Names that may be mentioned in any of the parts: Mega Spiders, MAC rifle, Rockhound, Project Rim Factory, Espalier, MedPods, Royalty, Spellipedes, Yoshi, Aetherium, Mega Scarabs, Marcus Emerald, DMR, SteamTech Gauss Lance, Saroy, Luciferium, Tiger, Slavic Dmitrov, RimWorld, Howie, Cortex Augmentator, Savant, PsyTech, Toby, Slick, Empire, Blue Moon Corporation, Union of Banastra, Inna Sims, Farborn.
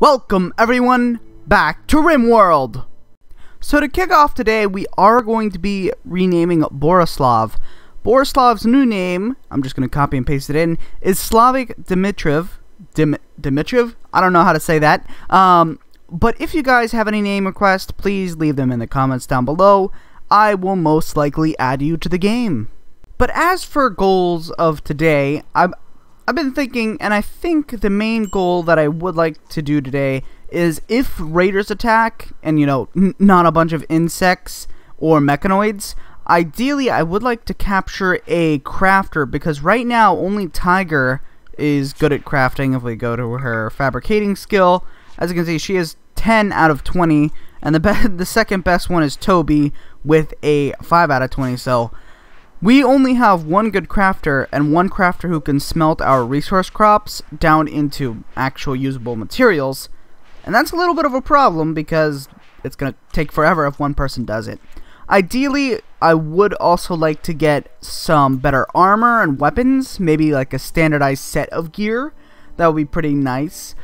Welcome everyone back to RimWorld! So to kick off today, we are going to be renaming Borislav. Borislav's new name, I'm just going to copy and paste it in, is Slavic Dmitrov. Dmitrov? I don't know how to say that. But if you guys have any name requests, please leave them in the comments down below. I will most likely add you to the game. But as for goals of today, I've been thinking, and I think the main goal that I would like to do today is if raiders attack, and you know, not a bunch of insects or mechanoids, ideally I would like to capture a crafter, because right now only Tiger is good at crafting. If we go to her fabricating skill, as you can see, she is 10 out of 20, and the second best one is Toby with a 5 out of 20, so... we only have one good crafter and one crafter who can smelt our resource crops down into actual usable materials, and that's a little bit of a problem because it's going to take forever if one person does it. Ideally, I would also like to get some better armor and weapons, maybe like a standardized set of gear. That would be pretty nice.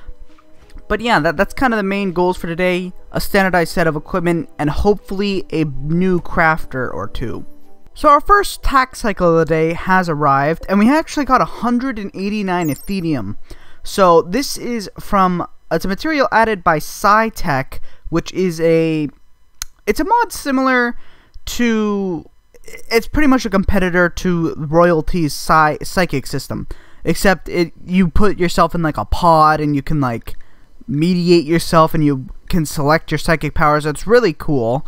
But yeah, that's kind of the main goals for today, a standardized set of equipment and hopefully a new crafter or two. So our first tax cycle of the day has arrived, and we actually got 189 Aetherium. So this is from, it's a material added by PsyTech, which is a mod similar to, it's pretty much a competitor to Royalty's psychic system. Except you put yourself in like a pod and you can like mediate yourself and you can select your psychic powers. It's really cool.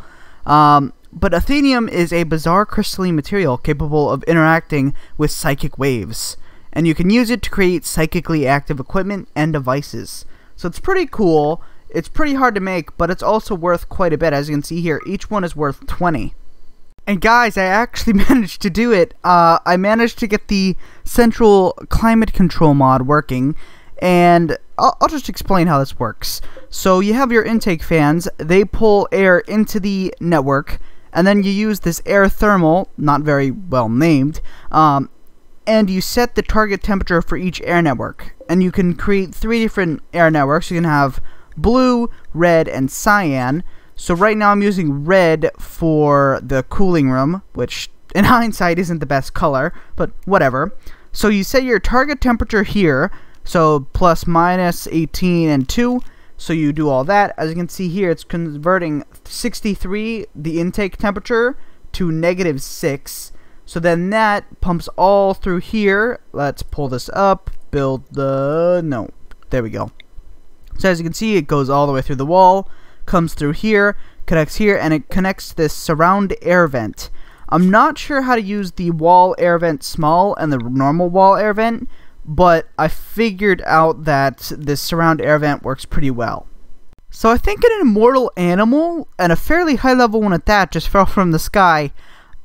But Aetherium is a bizarre crystalline material capable of interacting with psychic waves, and you can use it to create psychically active equipment and devices. So it's pretty cool, it's pretty hard to make, but it's also worth quite a bit. As you can see here, each one is worth 20. And guys, I actually managed to do it. I managed to get the central climate control mod working, and I'll just explain how this works. So you have your intake fans, they pull air into the network, and then you use this air thermal, not very well named, and you set the target temperature for each air network. And you can create 3 different air networks. You can have blue, red, and cyan. So right now I'm using red for the cooling room, which in hindsight isn't the best color, but whatever. So you set your target temperature here, so plus minus 18 and 2. So you do all that. As you can see here, it's converting 63, the intake temperature, to negative 6. So then that pumps all through here. Let's pull this up, build the... no, there we go. So as you can see, it goes all the way through the wall, comes through here, connects here, and it connects this surround air vent. I'm not sure how to use the wall air vent small and the normal wall air vent, but I figured out that this surround air vent works pretty well. So I think an immortal animal, and a fairly high level one at that, just fell from the sky.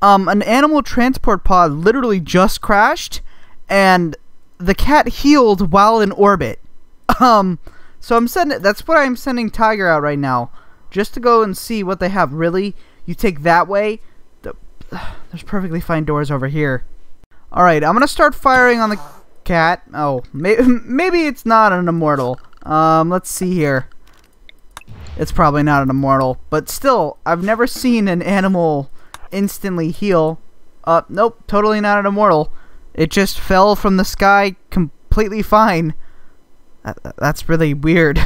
An animal transport pod literally just crashed, and the cat healed while in orbit. So I'm sending, that's what I'm sending Tiger out right now, just to go and see what they have. Really? You take that way? There's perfectly fine doors over here. Alright, I'm gonna start firing on the... cat. Oh, maybe it's not an immortal. Let's see here. It's probably not an immortal, but still, I've never seen an animal instantly heal. Nope, totally not an immortal. It just fell from the sky completely fine. That's really weird.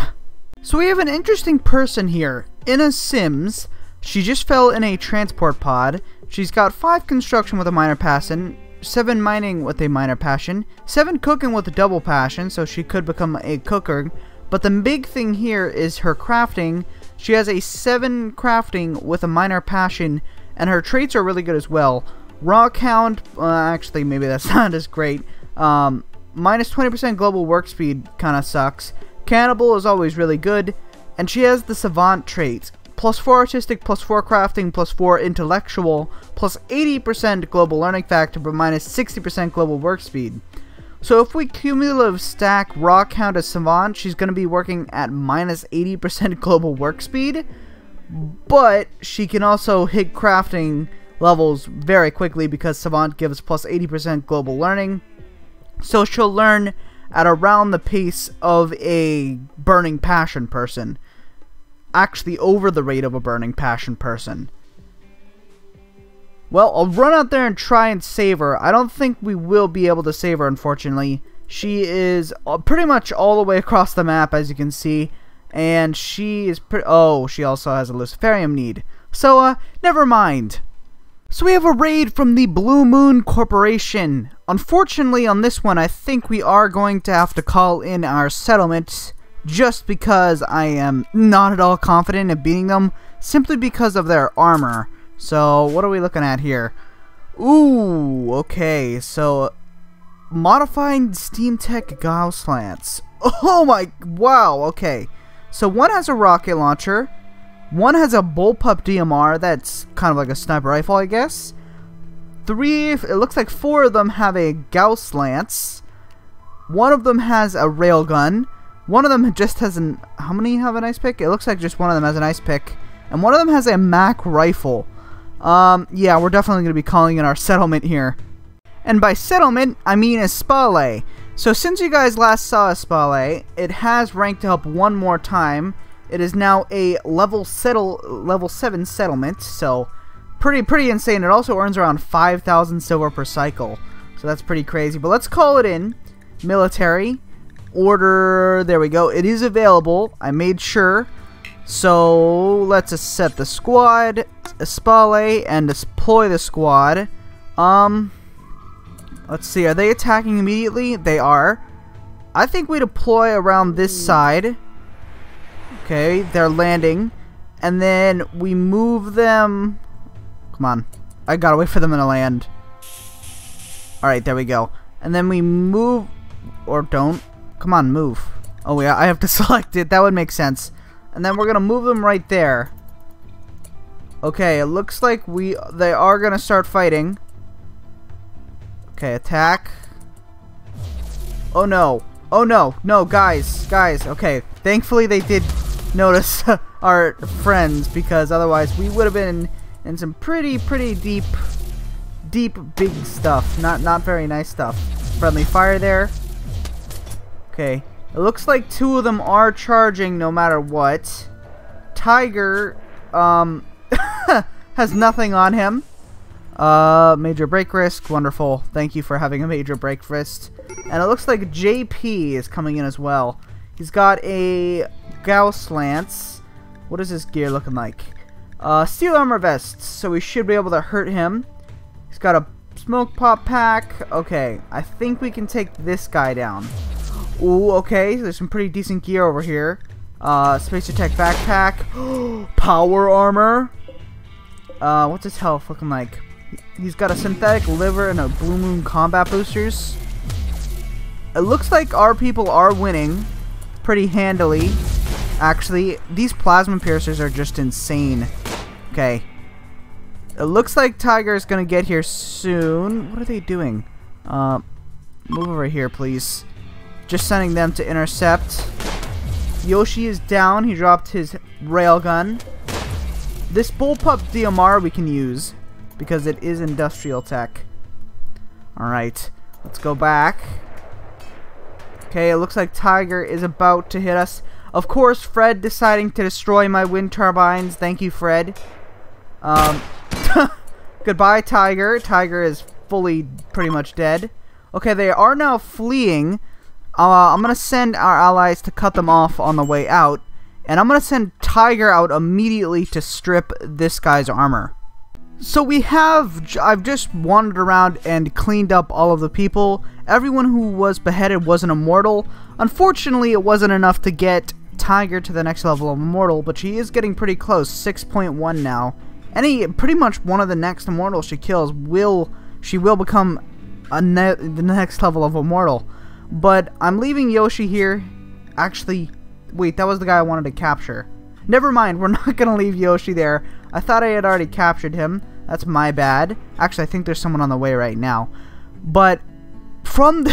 So we have an interesting person here, Inna Sims. She just fell in a transport pod. She's got 5 construction with a minor passion, 7 mining with a minor passion, 7 cooking with a double passion, so she could become a cooker. But the big thing here is her crafting. She has a 7 crafting with a minor passion, and her traits are really good as well. Rockhound, actually maybe that's not as great. Minus 20% global work speed kinda sucks. Cannibal is always really good, and she has the Savant traits. Plus 4 artistic, plus 4 crafting, plus 4 intellectual, plus 80% global learning factor, but minus 60% global work speed. So if we cumulative stack Rockhound as Savant, she's going to be working at minus 80% global work speed, but she can also hit crafting levels very quickly because Savant gives plus 80% global learning. So she'll learn at around the pace of a burning passion person. Actually over the rate of a burning passion person. Well, I'll run out there and try and save her. I don't think we will be able to save her, unfortunately. She is pretty much all the way across the map, as you can see. And she is pretty... Oh, she also has a Luciferium need. So, never mind. So we have a raid from the Blue Moon Corporation. Unfortunately, on this one, I think we are going to have to call in our settlement, just because I am not at all confident in beating them, simply because of their armor. So, what are we looking at here? Ooh, okay, so... modifying SteamTech Gauss Lance. Oh my... wow, okay. So one has a rocket launcher, one has a bullpup DMR, that's kind of like a sniper rifle, I guess. It looks like four of them have a Gauss Lance. One of them has a railgun. One of them just has an... how many have an ice pick? It looks like just one of them has an ice pick. And one of them has a MAC rifle. Yeah, we're definitely going to be calling in our settlement here. And by settlement, I mean Espalier. So since you guys last saw Espalier, it has ranked up one more time. It is now a level 7 settlement, so pretty insane. It also earns around 5,000 silver per cycle, so that's pretty crazy. But let's call it in. Military. Order. There we go. It is available. I made sure. So let's set the squad. Espalier and deploy the squad. Let's see, are they attacking immediately? They are. I think we deploy around this side. Okay, they're landing. And then we move them... come on. I gotta wait for them to land. Alright, there we go. And then we move... or don't. Come on, move. Oh yeah, I have to select it. That would make sense. And then we're gonna move them right there. Okay, it looks like they are gonna start fighting. Okay, attack. Oh no. Oh no. No, guys. Guys, okay. Thankfully they did notice our friends, because otherwise we would have been in some pretty deep big stuff. Not very nice stuff. Friendly fire there. Okay. It looks like two of them are charging no matter what. Tiger has nothing on him. Major break risk. Wonderful. Thank you for having a major break risk. And it looks like JP is coming in as well. He's got a Gauss Lance. What is his gear looking like? Steel armor vests, so we should be able to hurt him. He's got a smoke pop pack. Okay, I think we can take this guy down. Ooh, okay, so there's some pretty decent gear over here. Spacer Tech backpack. Power armor. What's his health looking like? He's got a synthetic liver and a Blue Moon combat boosters. It looks like our people are winning pretty handily. Actually, these plasma piercers are just insane. Okay. It looks like Tiger is going to get here soon. What are they doing? Move over here, please. Just sending them to intercept. Yoshi is down. He dropped his railgun. This bullpup DMR we can use, because it is industrial tech. Alright, let's go back. Okay, it looks like Tiger is about to hit us. Of course, Fred deciding to destroy my wind turbines. Thank you, Fred. Goodbye, Tiger. Tiger is fully pretty much dead. Okay, they are now fleeing. I'm going to send our allies to cut them off on the way out. And I'm going to send Tiger out immediately to strip this guy's armor. So I've just wandered around and cleaned up all of the people. Everyone who was beheaded was an immortal. Unfortunately, it wasn't enough to get Tiger to the next level of immortal, but she is getting pretty close, 6.1 now. Pretty much one of the next immortals she kills will become the next level of immortal. But I'm leaving Yoshi here. Actually, wait, that was the guy I wanted to capture. Never mind, we're not going to leave Yoshi there. I thought I had already captured him. That's my bad. Actually, I think there's someone on the way right now. But from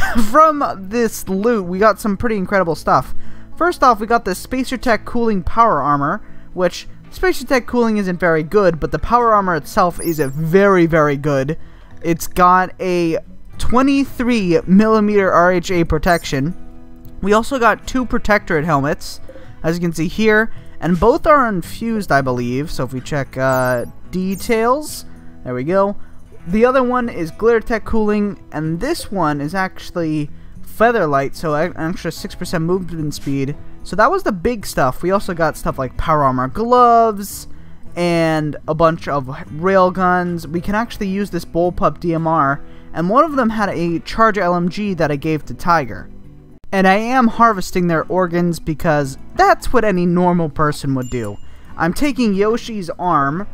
this loot, we got some pretty incredible stuff. First off, we got the Spacer Tech Cooling Power Armor, which Spacer Tech Cooling isn't very good, but the Power Armor itself is very, very good. It's got a 23mm RHA protection. We also got two Protectorate helmets, as you can see here, and both are infused, I believe. So if we check details, there we go. The other one is Glitter Tech Cooling, and this one is actually Featherlight, so an extra 6% movement speed. So that was the big stuff. We also got stuff like Power Armor Gloves, and a bunch of railguns. We can actually use this Bullpup DMR, and one of them had a Charger LMG that I gave to Tiger. And I am harvesting their organs because that's what any normal person would do. I'm taking Yoshi's arm,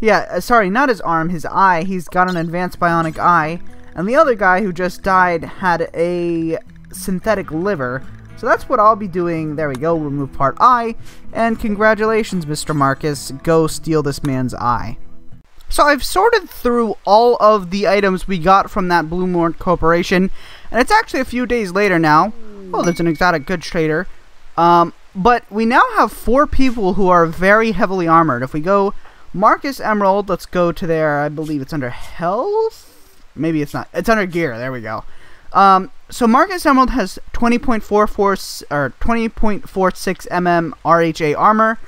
yeah, sorry, not his arm, his eye. He's got an advanced bionic eye, and the other guy who just died had a synthetic liver. So that's what I'll be doing. There we go, remove part eye, and congratulations, Mr. Marcus, go steal this man's eye. So I've sorted through all of the items we got from that Blue Moon Corporation, and it's actually a few days later now. Oh, there's an exotic goods trader. But we now have four people who are very heavily armored. If we go Marcus Emerald, let's go to their, I believe it's under health? Maybe it's not. It's under gear, there we go. So Marcus Emerald has 20.44 or 20.46 mm RHA armor.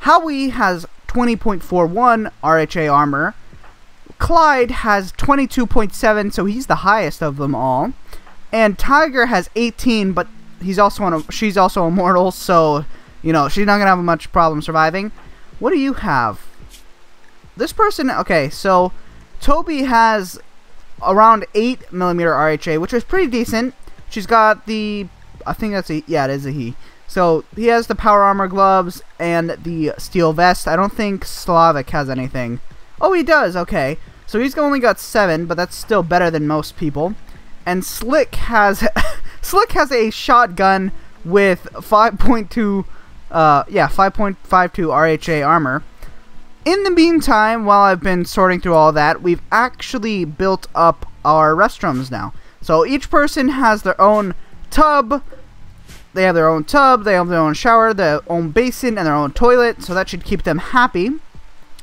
Howie has 20.41 RHA armor. Clyde has 22.7, so he's the highest of them all. And Tiger has 18, but he's also she's also immortal, so you know she's not gonna have much problem surviving. What do you have? This person, okay, so Toby has around 8mm RHA, which is pretty decent. She's got the, I think that's a, yeah, it is a he. So he has the power armor gloves and the steel vest. I don't think Slavic has anything. Oh, he does, okay. So he's only got 7, but that's still better than most people. And Slick has, Slick has a shotgun with 5.52 RHA armor. In the meantime, while I've been sorting through all that, we've actually built up our restrooms now. So each person has their own tub, they have their own tub, they have their own shower, their own basin, and their own toilet, so that should keep them happy.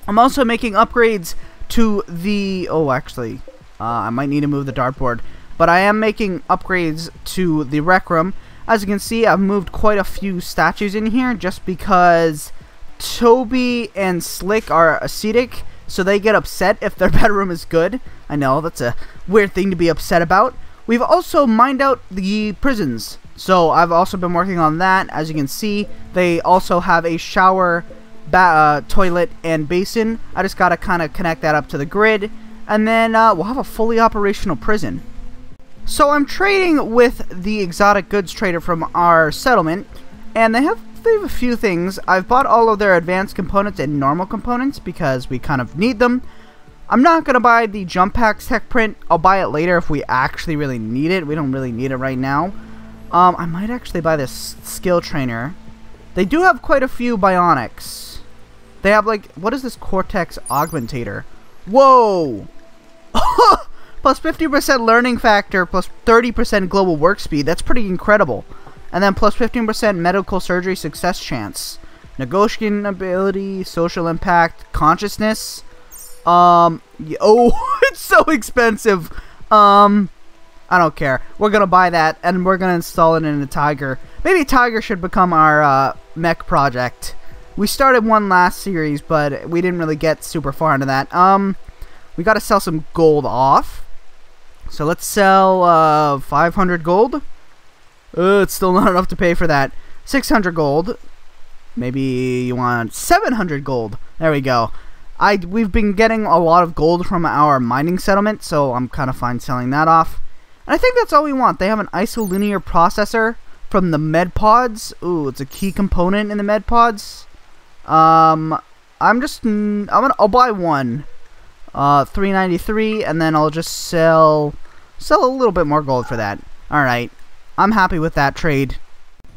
I'm also making upgrades to the... oh, actually, I might need to move the dartboard. But I am making upgrades to the rec room. As you can see, I've moved quite a few statues in here just because Toby and Slick are ascetic, so they get upset if their bedroom is good. I know, that's a weird thing to be upset about. We've also mined out the prisons, so I've also been working on that. As you can see, they also have a shower, toilet, and basin. I just gotta kind of connect that up to the grid, and then we'll have a fully operational prison. So I'm trading with the exotic goods trader from our settlement, and they have a few things. I've bought all of their advanced components and normal components because we kind of need them. I'm not going to buy the Jump Packs tech print. I'll buy it later if we actually really need it. We don't really need it right now. I might actually buy this skill trainer. They do have quite a few bionics. They have like, what is this Cortex Augmentator? Whoa! Plus 50% learning factor, plus 30% global work speed. That's pretty incredible. And then plus 15% medical surgery success chance, negotiation ability, social impact, consciousness. Oh, it's so expensive. I don't care. We're gonna buy that, and we're gonna install it in the Tiger. Maybe Tiger should become our mech project. We started one last series, but we didn't really get super far into that. We gotta sell some gold off. So let's sell 500 gold. It's still not enough to pay for that. 600 gold. Maybe you want 700 gold. There we go. We've been getting a lot of gold from our mining settlement, so I'm kind of fine selling that off. And I think that's all we want. They have an isolinear processor from the MedPods. Ooh, it's a key component in the MedPods. I'll buy one. 393, and then I'll just sell a little bit more gold for that. All right. I'm happy with that trade.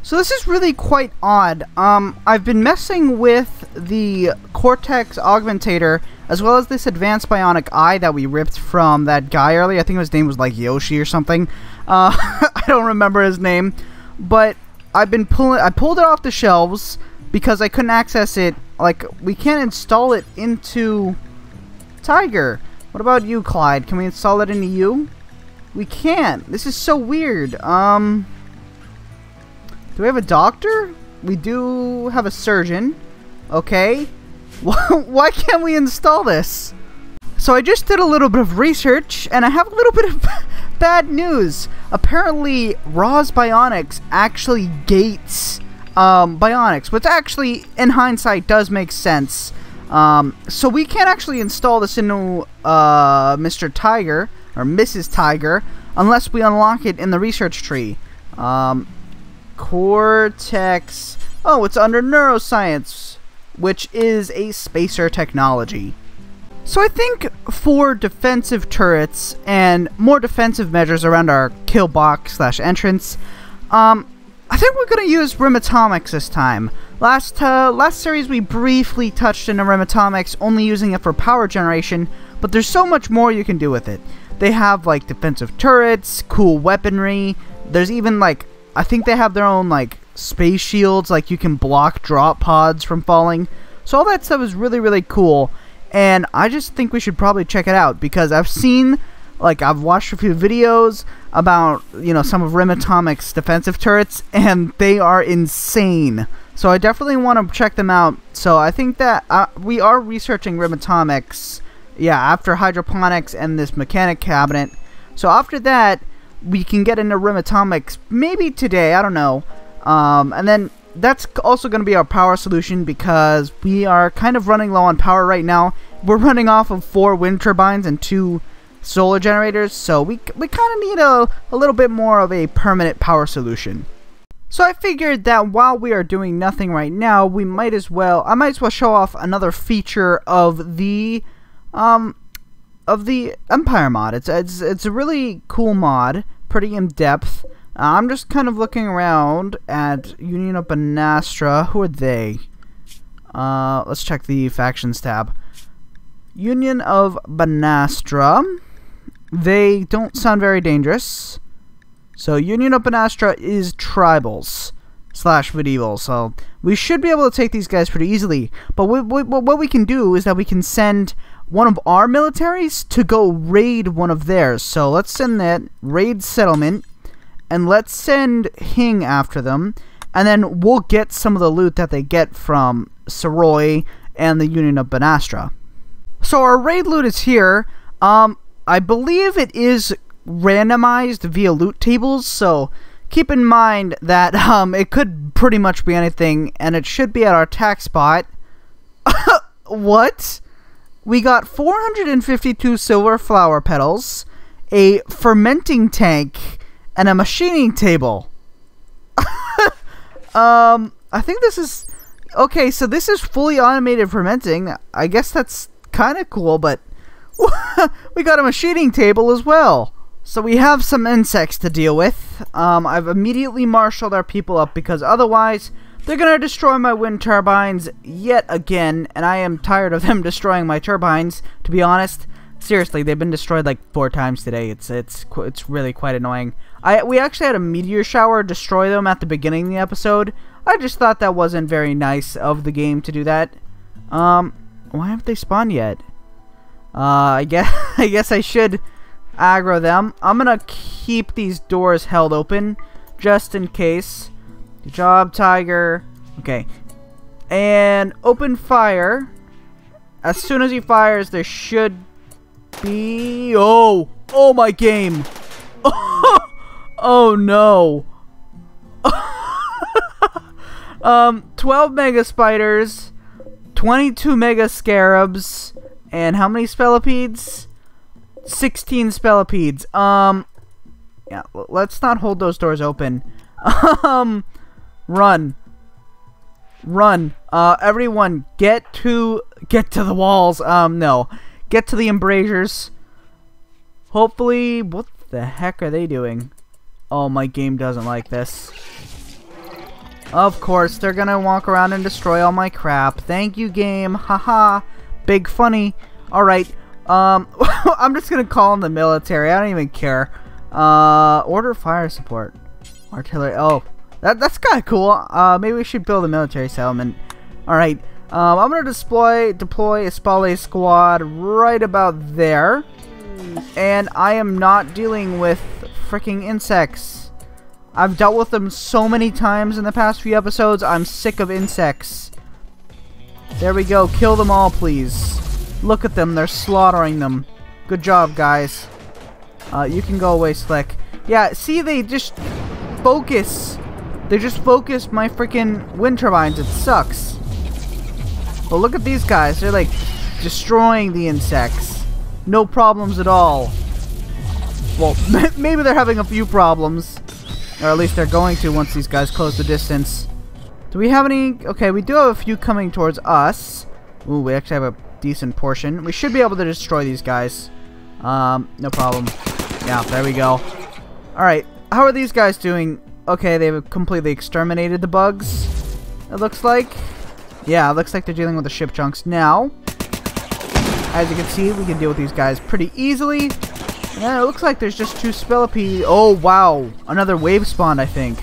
So this is really quite odd. I've been messing with the Cortex Augmentator as well as this advanced bionic eye that we ripped from that guy earlier. I think his name was like Yoshi or something. I don't remember his name, but I've been I pulled it off the shelves because I couldn't access it. Like, we can't install it into Tiger. What about you, Clyde? Can we install it into you? We can't. This is so weird. Do we have a doctor? We do have a surgeon. Okay. Why can't we install this? So I just did a little bit of research, and I have a little bit of bad news. Apparently, Ross Bionics actually gates Bionics, which actually, in hindsight, does make sense. So we can't actually install this into Mr. Tiger, or Mrs. Tiger, unless we unlock it in the research tree. Cortex... Oh, it's under neuroscience, which is a spacer technology. So I think for defensive turrets and more defensive measures around our kill box / entrance, I think we're going to use Rimatomics this time. Last series we briefly touched into Rimatomics, only using it for power generation, but there's so much more you can do with it. They have like defensive turrets, cool weaponry, there's even like, I think they have their own like space shields, like you can block drop pods from falling. So all that stuff is really, really cool, and I just think we should probably check it out, because I've seen, like, I've watched a few videos about, you know, some of Rimatomics' defensive turrets, and they are insane. So I definitely want to check them out. So I think that we are researching Rimatomics, yeah, after hydroponics and this mechanic cabinet. So after that, we can get into Rimatomics maybe today, I don't know. And then that's also going to be our power solution, because we are kind of running low on power right now. We're running off of 4 wind turbines and 2 solar generators, so we kind of need a little bit more of a permanent power solution. So I figured that while we are doing nothing right now, we might as well, I might as well show off another feature of the Empire mod. It's a really cool mod, pretty in depth. I'm just kind of looking around at Union of Banastra. Who are they? Let's check the factions tab. Union of Banastra. They don't sound very dangerous. So Union of Banastra is tribals / medieval, so we should be able to take these guys pretty easily. But what we can do is that we can send one of our militaries to go raid one of theirs. So let's send that raid settlement, and let's send Hing after them, and then we'll get some of the loot that they get from Saroy and the Union of Banastra. So our raid loot is here. I believe it is randomized via loot tables, so keep in mind that it could pretty much be anything, and it should be at our attack spot. What? We got 452 silver flower petals, a fermenting tank, and a machining table. I think this is... Okay, so this is fully automated fermenting. I guess that's kind of cool, but we got a machining table as well. So we have some insects to deal with. I've immediately marshaled our people up, because otherwise they're going to destroy my wind turbines yet again. And I am tired of them destroying my turbines, to be honest. Seriously, they've been destroyed like 4 times today. It's really quite annoying. We actually had a meteor shower destroy them at the beginning of the episode. I just thought that wasn't very nice of the game to do that. Why haven't they spawned yet? I guess I should aggro them. I'm gonna keep these doors held open just in case. Good job, Tiger. Okay, and open fire. As soon as he fires, there should be... oh my game. Oh no. 12 Mega Spiders, 22 Mega Scarabs, and how many Spellipedes? 16 Spellipedes. Yeah, let's not hold those doors open. Run. Everyone, get to the walls. No. Get to the embrasures. Hopefully, what the heck are they doing? Oh, my game doesn't like this. Of course, they're gonna walk around and destroy all my crap. Thank you, game. Haha. Big funny. Alright, I'm just gonna call in the military. I don't even care. Order fire support. Artillery. Oh, that's kinda cool. Maybe we should build a military settlement. Alright, I'm gonna deploy Espalier squad right about there. And I am not dealing with freaking insects. I've dealt with them so many times in the past few episodes, I'm sick of insects. There we go, kill them all please. Look at them, they're slaughtering them. Good job, guys. You can go away, Slick. Yeah, see, they just focus. They just focus my freaking wind turbines. It sucks. But look at these guys. They're, like, destroying the insects. No problems at all. Well, maybe they're having a few problems. Or at least they're going to once these guys close the distance. Do we have any? Okay, we do have a few coming towards us. Ooh, we actually have a decent portion. We should be able to destroy these guys. No problem. Yeah, there we go. Alright, how are these guys doing? Okay, they've completely exterminated the bugs, it looks like. Yeah, it looks like they're dealing with the ship junks now. As you can see, we can deal with these guys pretty easily. Yeah, it looks like there's just two Spellipedes. Oh, wow. Another wave spawned, I think.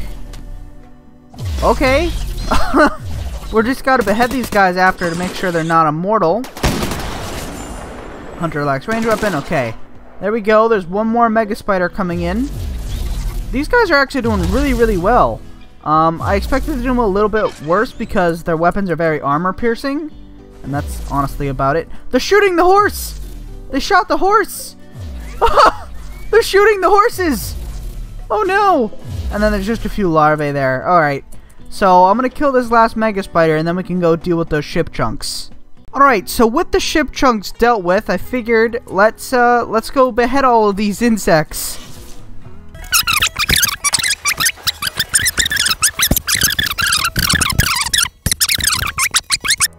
Okay. We're just gotta behead these guys after to make sure they're not immortal. Hunter lacks range weapon. Okay. There we go. There's one more Mega Spider coming in. These guys are actually doing really, really well. I expected to do them a little bit worse because their weapons are very armor-piercing. And that's honestly about it. They're shooting the horse! They shot the horse! They're shooting the horses! Oh no! And then there's just a few larvae there. Alright. So I'm going to kill this last Mega Spider and then we can go deal with those ship chunks. Alright, so with the ship chunks dealt with, I figured let's go behead all of these insects.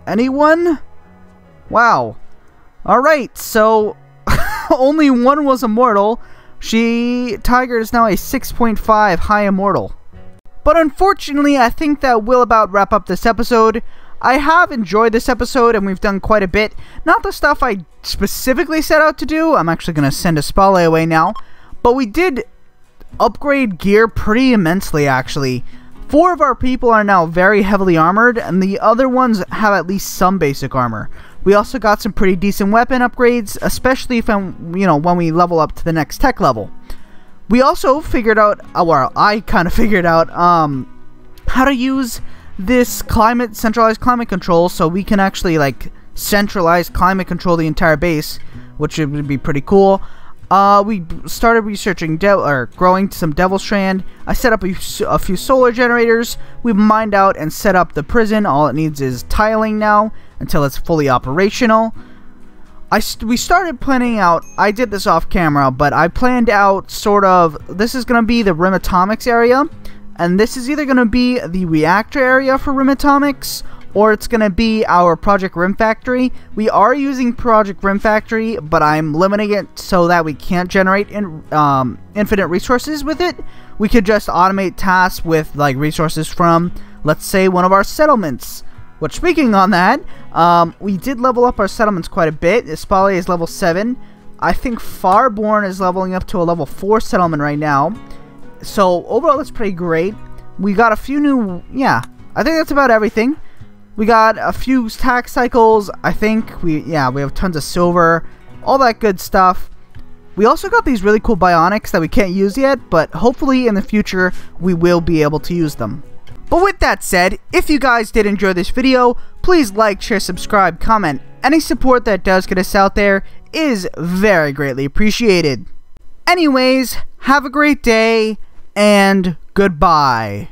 Anyone? Wow. Alright, so only one was immortal. Tiger is now a 6.5 high immortal. But unfortunately, I think that will about wrap up this episode. I have enjoyed this episode, and we've done quite a bit. Not the stuff I specifically set out to do. I'm actually going to send Espalier away now. But we did upgrade gear pretty immensely, actually. 4 of our people are now very heavily armored, and the other ones have at least some basic armor. We also got some pretty decent weapon upgrades, especially if when we level up to the next tech level. We also figured out, well, I kind of figured out how to use this centralized climate control, so we can actually like centralize climate control the entire base, which would be pretty cool. We started researching growing some devil strand. I set up a few solar generators. We mined out and set up the prison. All it needs is tiling now until it's fully operational. We started planning out. I did this off camera, but I planned out sort of, this is going to be the Rimatomics area. And this is either going to be the reactor area for Rimatomics, or it's going to be our Project Rim Factory. We are using Project Rim Factory, but I'm limiting it so that we can't generate infinite resources with it. We could just automate tasks with like resources from, let's say, one of our settlements. Which, speaking on that, we did level up our settlements quite a bit. Espalier is level 7. I think Farborn is leveling up to a level 4 settlement right now. So overall that's pretty great. We got a few new, I think that's about everything. We got a few tax cycles, I think. We have tons of silver, all that good stuff. We also got these really cool bionics that we can't use yet, but hopefully in the future we will be able to use them. But with that said, if you guys did enjoy this video, please like, share, subscribe, comment. Any support that does get us out there is very greatly appreciated. Anyways, have a great day. And goodbye.